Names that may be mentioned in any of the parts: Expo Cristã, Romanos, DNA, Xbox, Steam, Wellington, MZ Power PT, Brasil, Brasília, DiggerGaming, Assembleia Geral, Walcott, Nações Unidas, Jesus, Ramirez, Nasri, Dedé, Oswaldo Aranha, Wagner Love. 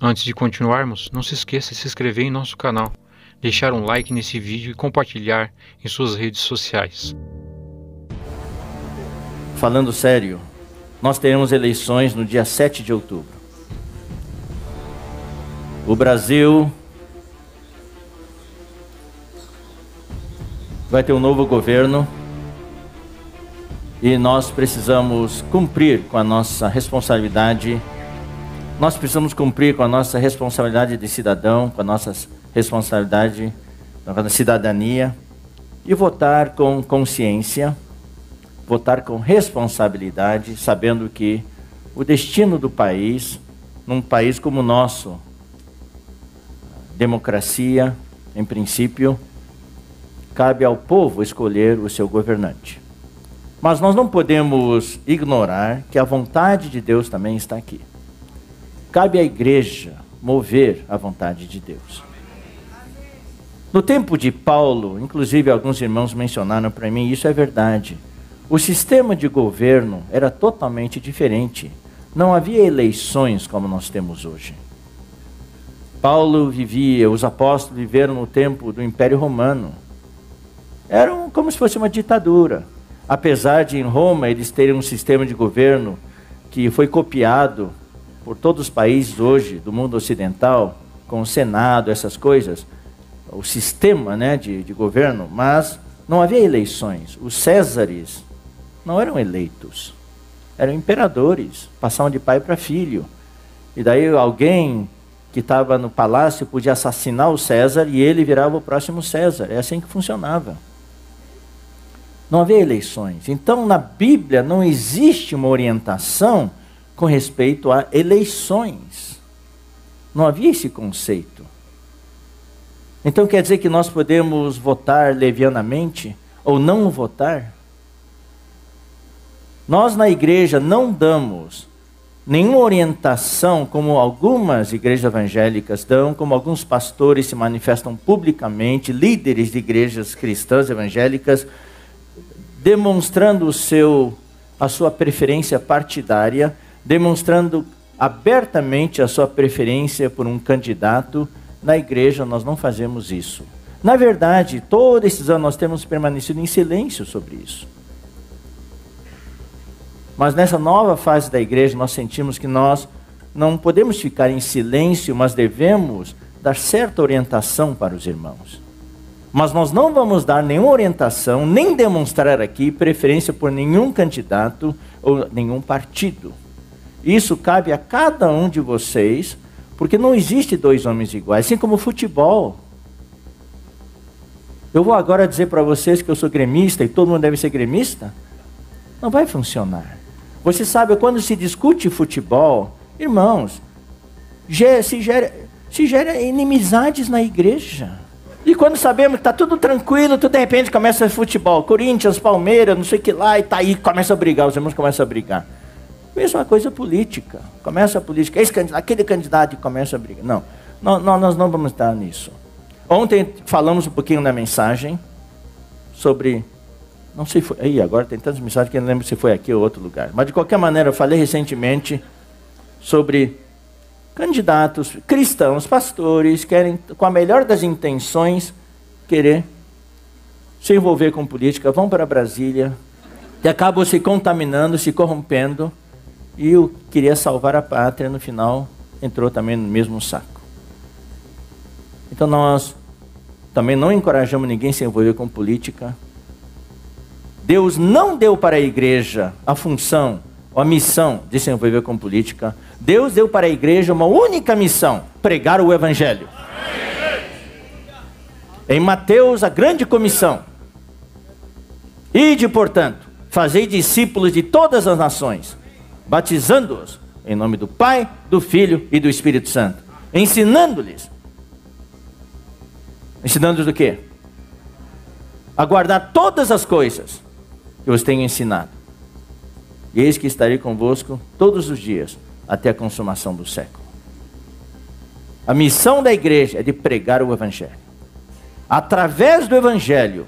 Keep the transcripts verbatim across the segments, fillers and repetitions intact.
Antes de continuarmos, não se esqueça de se inscrever em nosso canal, deixar um like nesse vídeo e compartilhar em suas redes sociais. Falando sério, nós teremos eleições no dia sete de outubro. O Brasil vai ter um novo governo e nós precisamos cumprir com a nossa responsabilidade. Nós precisamos cumprir com a nossa responsabilidade de cidadão, com a nossa responsabilidade da cidadania e votar com consciência, votar com responsabilidade, sabendo que o destino do país, num país como o nosso, democracia, em princípio, cabe ao povo escolher o seu governante. Mas nós não podemos ignorar que a vontade de Deus também está aqui. Cabe à igreja mover a vontade de Deus. No tempo de Paulo, inclusive alguns irmãos mencionaram para mim, isso é verdade. O sistema de governo era totalmente diferente. Não havia eleições como nós temos hoje. Paulo vivia, os apóstolos viveram no tempo do Império Romano. Era como se fosse uma ditadura. Apesar de em Roma eles terem um sistema de governo que foi copiado por todos os países hoje do mundo ocidental, com o Senado, essas coisas, o sistema, né, de, de governo, mas não havia eleições. Os césares não eram eleitos, eram imperadores, passavam de pai para filho. E daí alguém que estava no palácio podia assassinar o César e ele virava o próximo César. É assim que funcionava. Não havia eleições. Então, na Bíblia não existe uma orientação com respeito a eleições. Não havia esse conceito. Então quer dizer que nós podemos votar levianamente ou não votar? Nós na igreja não damos nenhuma orientação como algumas igrejas evangélicas dão, como alguns pastores se manifestam publicamente, líderes de igrejas cristãs evangélicas, demonstrando o seu, a sua preferência partidária, demonstrando abertamente a sua preferência por um candidato. Na igreja nós não fazemos isso. Na verdade, todos esses anos nós temos permanecido em silêncio sobre isso. Mas nessa nova fase da igreja nós sentimos que nós não podemos ficar em silêncio, mas devemos dar certa orientação para os irmãos. Mas nós não vamos dar nenhuma orientação, nem demonstrar aqui preferência por nenhum candidato ou nenhum partido. Isso cabe a cada um de vocês, porque não existe dois homens iguais, assim como o futebol. Eu vou agora dizer para vocês que eu sou gremista e todo mundo deve ser gremista? Não vai funcionar. Você sabe, quando se discute futebol, irmãos, se gera, se gera inimizades na igreja. E quando sabemos que está tudo tranquilo, tudo de repente começa o futebol. Corinthians, Palmeiras, não sei o que lá, e tá aí, começa a brigar, os irmãos começam a brigar. Mesma coisa política. Começa a política, esse candidato, aquele candidato, e começa a briga. Não, não, nós não vamos estar nisso. Ontem falamos um pouquinho na mensagem sobre... Não sei se foi... Aí, agora tem tantas mensagens que eu não lembro se foi aqui ou outro lugar. Mas, de qualquer maneira, eu falei recentemente sobre candidatos, cristãos, pastores, querem, com a melhor das intenções, querer se envolver com política, vão para Brasília, e acabam se contaminando, se corrompendo, e eu queria salvar a pátria, no final, entrou também no mesmo saco. Então nós também não encorajamos ninguém a se envolver com política. Deus não deu para a igreja a função, a missão de se envolver com política. Deus deu para a igreja uma única missão, pregar o evangelho. Em Mateus, a grande comissão. Ide, portanto, fazei discípulos de todas as nações, batizando-os em nome do Pai, do Filho e do Espírito Santo, ensinando-lhes, ensinando-lhes o quê? A guardar todas as coisas que vos tenho ensinado. E eis que estarei convosco todos os dias, até a consumação do século. A missão da igreja é de pregar o evangelho. Através do evangelho,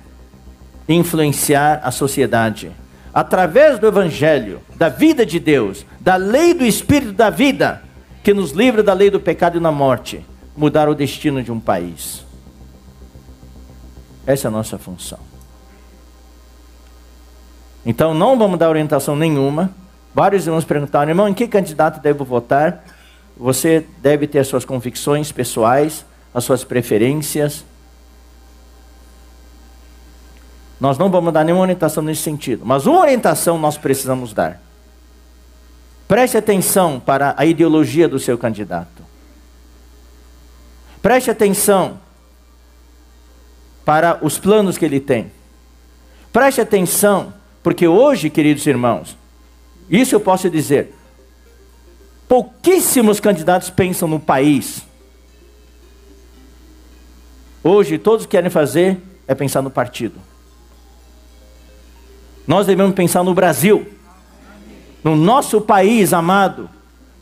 influenciar a sociedade. Através do evangelho, da vida de Deus, da lei do Espírito da vida, que nos livra da lei do pecado e da morte, mudar o destino de um país. Essa é a nossa função. Então não vamos dar orientação nenhuma. Vários irmãos perguntaram: irmão, em que candidato devo votar? Você deve ter as suas convicções pessoais, as suas preferências. Nós não vamos dar nenhuma orientação nesse sentido. Mas uma orientação nós precisamos dar. Preste atenção para a ideologia do seu candidato. Preste atenção para os planos que ele tem. Preste atenção, porque hoje, queridos irmãos, isso eu posso dizer, pouquíssimos candidatos pensam no país. Hoje, todos que querem fazer é pensar no partido. Nós devemos pensar no Brasil. No nosso país amado,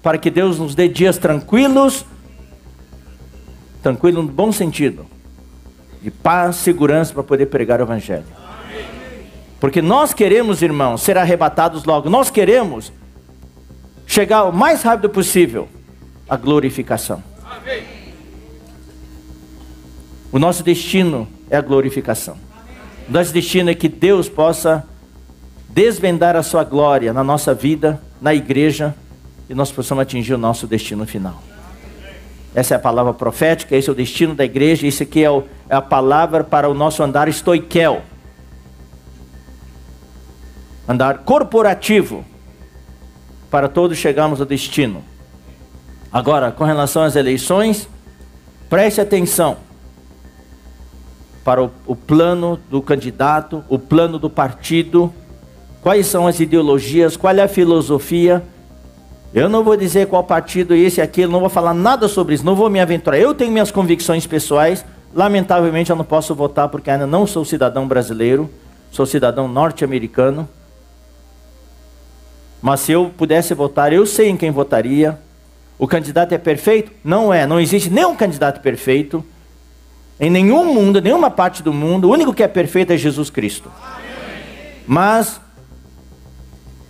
para que Deus nos dê dias tranquilos, tranquilo no bom sentido, de paz, segurança para poder pregar o Evangelho. Porque nós queremos, irmãos, ser arrebatados logo, nós queremos chegar o mais rápido possível à glorificação. O nosso destino é a glorificação. O nosso destino é que Deus possa desvendar a sua glória na nossa vida, na igreja, e nós possamos atingir o nosso destino final. Essa é a palavra profética, esse é o destino da igreja, isso aqui é, o, é a palavra para o nosso andar estoiquel. Andar corporativo, para todos chegarmos ao destino. Agora, com relação às eleições, preste atenção para o, o plano do candidato, o plano do partido. Quais são as ideologias? Qual é a filosofia? Eu não vou dizer qual partido, esse e aquilo, não vou falar nada sobre isso, não vou me aventurar. Eu tenho minhas convicções pessoais, lamentavelmente eu não posso votar porque ainda não sou cidadão brasileiro, sou cidadão norte-americano. Mas se eu pudesse votar, eu sei em quem votaria. O candidato é perfeito? Não é, não existe nenhum candidato perfeito. Em nenhum mundo, nenhuma parte do mundo, o único que é perfeito é Jesus Cristo. Mas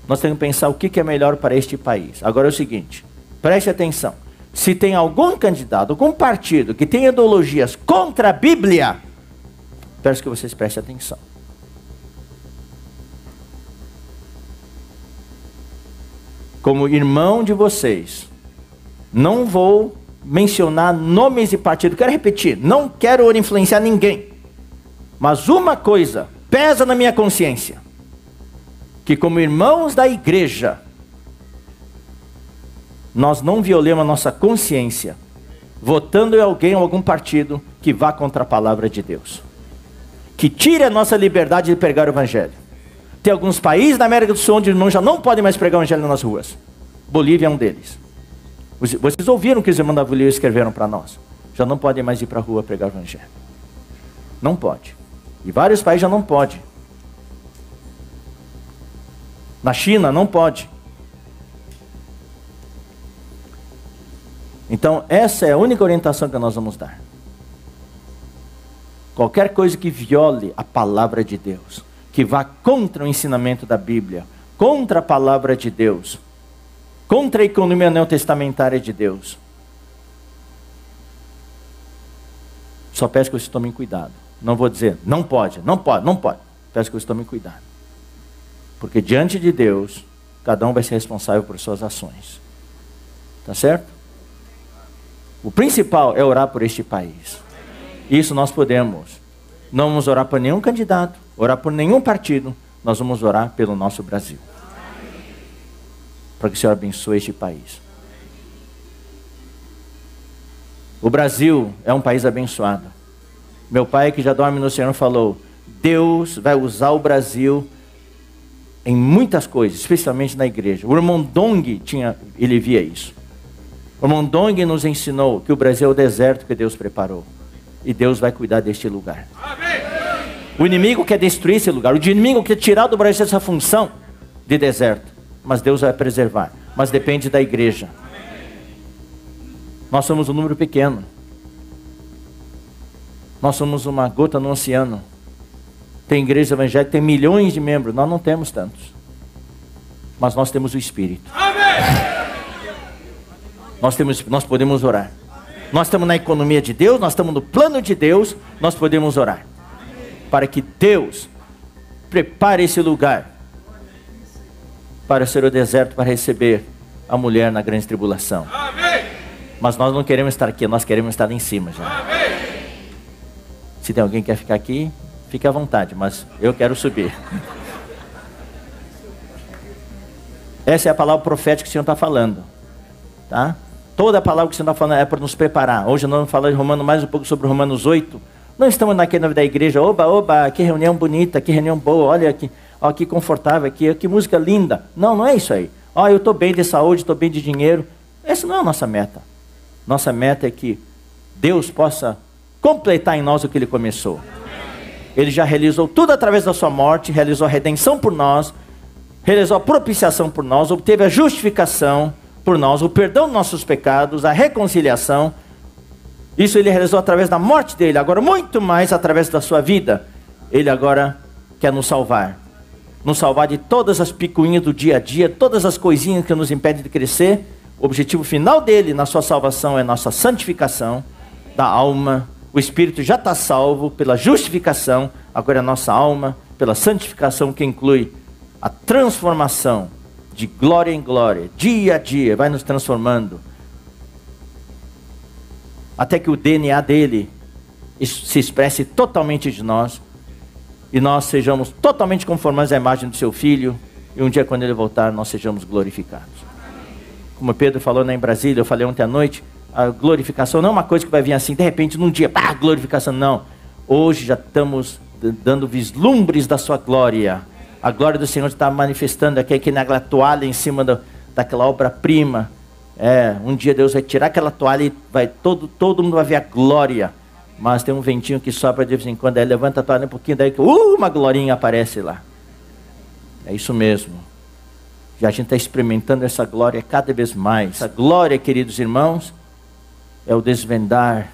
nós temos que pensar o que é melhor para este país. Agora é o seguinte, preste atenção. Se tem algum candidato, algum partido que tem ideologias contra a Bíblia, peço que vocês prestem atenção. Como irmão de vocês, não vou mencionar nomes de partido. Quero repetir, não quero influenciar ninguém. Mas uma coisa pesa na minha consciência. Que como irmãos da igreja, nós não violemos a nossa consciência, votando em alguém ou algum partido que vá contra a palavra de Deus. Que tire a nossa liberdade de pregar o evangelho. Tem alguns países na América do Sul onde os irmãos já não podem mais pregar o evangelho nas ruas. Bolívia é um deles. Vocês ouviram o que os irmãos da Bolívia escreveram para nós? Já não podem mais ir para a rua pregar o evangelho. Não pode. E vários países já não podem. Na China não pode. Então essa é a única orientação que nós vamos dar. Qualquer coisa que viole a palavra de Deus, que vá contra o ensinamento da Bíblia, contra a palavra de Deus, contra a economia neotestamentária de Deus. Só peço que vocês tomem cuidado. Não vou dizer, não pode, não pode, não pode. Peço que vocês tomem cuidado. Porque diante de Deus, cada um vai ser responsável por suas ações. Tá certo? O principal é orar por este país. Isso nós podemos. Não vamos orar por nenhum candidato, orar por nenhum partido. Nós vamos orar pelo nosso Brasil. Para que o Senhor abençoe este país. O Brasil é um país abençoado. Meu pai, que já dorme no Senhor, falou: Deus vai usar o Brasil em muitas coisas, especialmente na igreja. O irmão Dong tinha, ele via isso. O irmão Dong nos ensinou que o Brasil é o deserto que Deus preparou. E Deus vai cuidar deste lugar. Amém. O inimigo quer destruir esse lugar. O inimigo quer tirar do Brasil essa função de deserto. Mas Deus vai preservar. Mas depende da igreja. Amém. Nós somos um número pequeno. Nós somos uma gota no oceano. Tem igreja evangélica, tem milhões de membros. Nós não temos tantos. Mas nós temos o Espírito. Amém! Nós, temos, nós podemos orar. Nós estamos na economia de Deus, nós estamos no plano de Deus, nós podemos orar. Para que Deus prepare esse lugar para ser o deserto, para receber a mulher na grande tribulação. Amém. Mas nós não queremos estar aqui, nós queremos estar lá em cima já. Amém. Se tem alguém que quer ficar aqui, fique à vontade, mas eu quero subir. Essa é a palavra profética que o Senhor está falando. Tá? Toda a palavra que o Senhor está falando é para nos preparar. Hoje nós vamos falar de Romanos, mais um pouco sobre Romanos oito. Não estamos naquele nome da igreja, oba, oba, que reunião bonita, que reunião boa, olha que, ó, que confortável, que, que música linda. Não, não é isso aí. Ó, eu estou bem de saúde, estou bem de dinheiro. Essa não é a nossa meta. Nossa meta é que Deus possa completar em nós o que Ele começou. Ele já realizou tudo através da sua morte, realizou a redenção por nós, realizou a propiciação por nós, obteve a justificação por nós, o perdão dos nossos pecados, a reconciliação. Isso Ele realizou através da morte dele, agora muito mais através da sua vida. Ele agora quer nos salvar. Nos salvar de todas as picuinhas do dia a dia, todas as coisinhas que nos impedem de crescer. O objetivo final dele na sua salvação é nossa santificação da alma. O Espírito já está salvo pela justificação, agora é a nossa alma, pela santificação que inclui a transformação de glória em glória, dia a dia, vai nos transformando. Até que o D N A dele se expresse totalmente de nós e nós sejamos totalmente conformados à imagem do seu filho e um dia quando ele voltar nós sejamos glorificados. Como Pedro falou lá em Brasília, eu falei ontem à noite, a glorificação não é uma coisa que vai vir assim, de repente, num dia, pá, glorificação, não. Hoje já estamos dando vislumbres da sua glória. A glória do Senhor está manifestando aqui, aqui naquela toalha em cima do, daquela obra-prima. É, um dia Deus vai tirar aquela toalha e vai, todo, todo mundo vai ver a glória. Mas tem um ventinho que sopra de vez em quando, aí levanta a toalha um pouquinho, daí uh, uma glorinha aparece lá. É isso mesmo. E a gente está experimentando essa glória cada vez mais. Essa glória, queridos irmãos, é o desvendar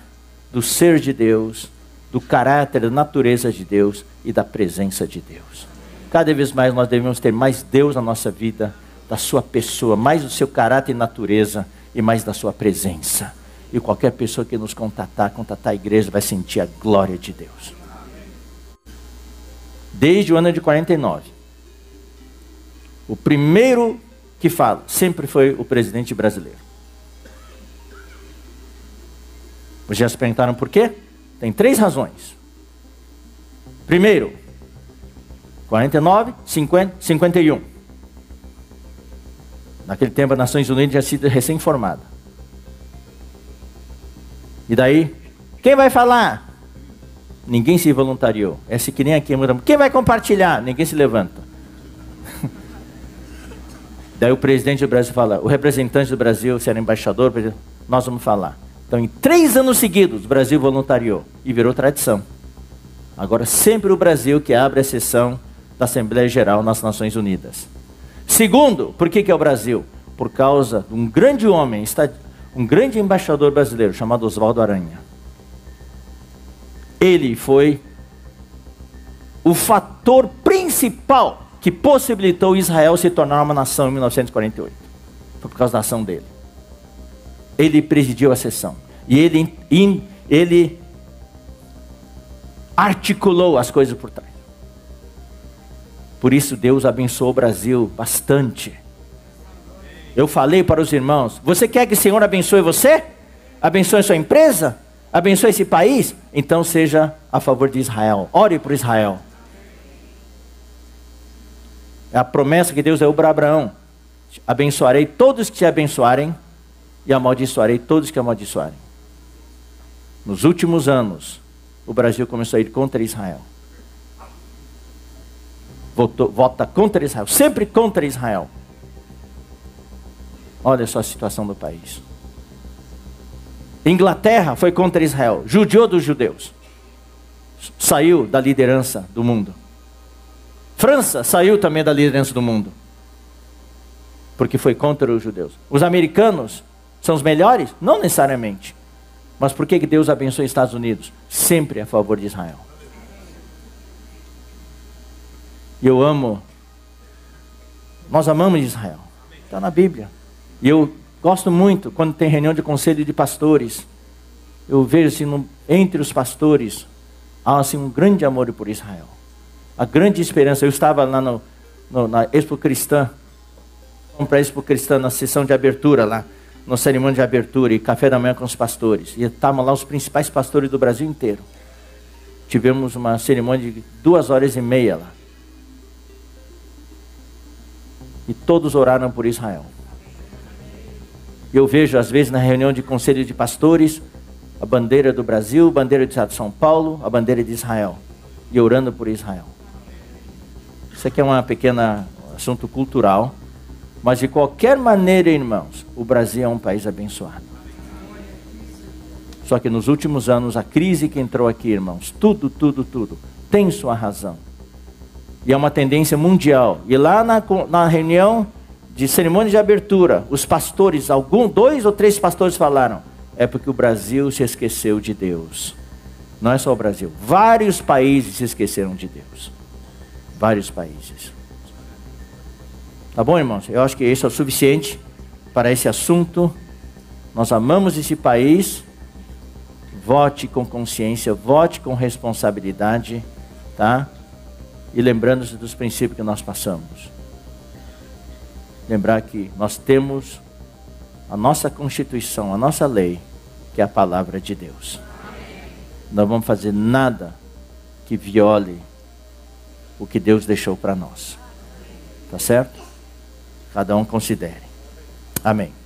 do ser de Deus, do caráter, da natureza de Deus e da presença de Deus. Cada vez mais nós devemos ter mais Deus na nossa vida, da sua pessoa, mais do seu caráter e natureza e mais da sua presença. E qualquer pessoa que nos contatar, contatar a igreja, vai sentir a glória de Deus. Desde o ano de quarenta e nove, o primeiro que fala sempre foi o presidente brasileiro. Vocês já se perguntaram por quê? Tem três razões. Primeiro, quarenta e nove, cinquenta, cinquenta e um. Naquele tempo as Nações Unidas já tinha sido recém-formada. E daí, quem vai falar? Ninguém se voluntariou. Essa que nem aqui. Quem vai compartilhar? Ninguém se levanta. Daí o presidente do Brasil fala, o representante do Brasil, se era embaixador, nós vamos falar. Então em três anos seguidos o Brasil voluntariou e virou tradição. Agora sempre o Brasil que abre a sessão da Assembleia Geral nas Nações Unidas. Segundo, por que, que é o Brasil? Por causa de um grande homem, um grande embaixador brasileiro chamado Oswaldo Aranha. Ele foi o fator principal que possibilitou Israel se tornar uma nação em mil novecentos e quarenta e oito. Foi por causa da ação dele. Ele presidiu a sessão. E ele, in, ele articulou as coisas por trás. Por isso Deus abençoou o Brasil bastante. Eu falei para os irmãos, você quer que o Senhor abençoe você? Abençoe sua empresa? Abençoe esse país? Então seja a favor de Israel. Ore por Israel. É a promessa que Deus deu para Abraão. Abençoarei todos que te abençoarem e amaldiçoarei todos que amaldiçoarem. Nos últimos anos, o Brasil começou a ir contra Israel. Votou, vota contra Israel, sempre contra Israel. Olha só a situação do país. Inglaterra foi contra Israel, judiou dos judeus. Saiu da liderança do mundo. França saiu também da liderança do mundo. Porque foi contra os judeus. Os americanos são os melhores? Não necessariamente. Mas por que Deus abençoa os Estados Unidos? Sempre a favor de Israel. E eu amo, nós amamos Israel, está na Bíblia. E eu Gosto muito quando tem reunião de conselho de pastores. Eu vejo assim, no, entre os pastores, há assim, um grande amor por Israel. A grande esperança. Eu estava lá no, no, na Expo Cristã, vamos para a Expo Cristã, na sessão de abertura lá, na cerimônia de abertura e café da manhã com os pastores. E estavam lá os principais pastores do Brasil inteiro. Tivemos uma cerimônia de duas horas e meia lá. E todos oraram por Israel. Eu vejo, às vezes, na reunião de conselho de pastores, a bandeira do Brasil, a bandeira do estado de São Paulo, a bandeira de Israel. E orando por Israel. Isso aqui é um pequeno assunto cultural. Mas de qualquer maneira, irmãos, o Brasil é um país abençoado. Só que nos últimos anos, a crise que entrou aqui, irmãos, tudo, tudo, tudo, tem sua razão. E é uma tendência mundial. E lá na, na reunião de cerimônia de abertura, os pastores, algum, dois ou três pastores falaram, é porque o Brasil se esqueceu de Deus. Não é só o Brasil. Vários países se esqueceram de Deus. Vários países. Tá bom, irmãos? Eu acho que isso é o suficiente para esse assunto. Nós amamos esse país. Vote com consciência, vote com responsabilidade, tá? E lembrando-se dos princípios que nós passamos. Lembrar que nós temos a nossa Constituição, a nossa lei, que é a palavra de Deus. Não vamos fazer nada que viole o que Deus deixou para nós. Tá certo? Cada um considere. Amém.